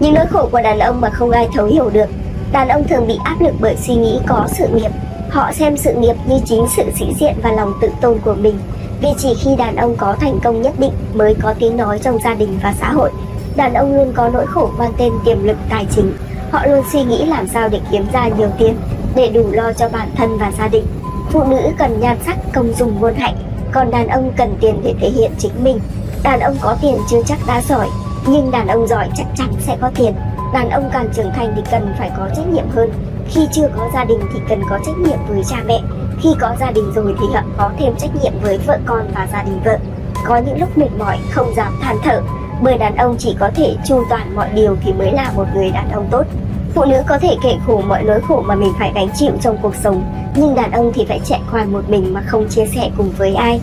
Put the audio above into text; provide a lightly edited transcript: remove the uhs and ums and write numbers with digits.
Những nỗi khổ của đàn ông mà không ai thấu hiểu được. Đàn ông thường bị áp lực bởi suy nghĩ có sự nghiệp. Họ xem sự nghiệp như chính sự sĩ diện và lòng tự tôn của mình. Vì chỉ khi đàn ông có thành công nhất định mới có tiếng nói trong gia đình và xã hội. Đàn ông luôn có nỗi khổ mang tên tiềm lực tài chính. Họ luôn suy nghĩ làm sao để kiếm ra nhiều tiền để đủ lo cho bản thân và gia đình. Phụ nữ cần nhan sắc, công dung, ngôn hạnh, còn đàn ông cần tiền để thể hiện chính mình. Đàn ông có tiền chưa chắc đã giỏi, nhưng đàn ông giỏi chắc chắn sẽ có tiền. Đàn ông càng trưởng thành thì cần phải có trách nhiệm hơn. Khi chưa có gia đình thì cần có trách nhiệm với cha mẹ. Khi có gia đình rồi thì họ có thêm trách nhiệm với vợ con và gia đình vợ. Có những lúc mệt mỏi không dám than thở, bởi đàn ông chỉ có thể chu toàn mọi điều thì mới là một người đàn ông tốt. Phụ nữ có thể kể khổ mọi nỗi khổ mà mình phải gánh chịu trong cuộc sống, nhưng đàn ông thì phải chạy qua một mình mà không chia sẻ cùng với ai.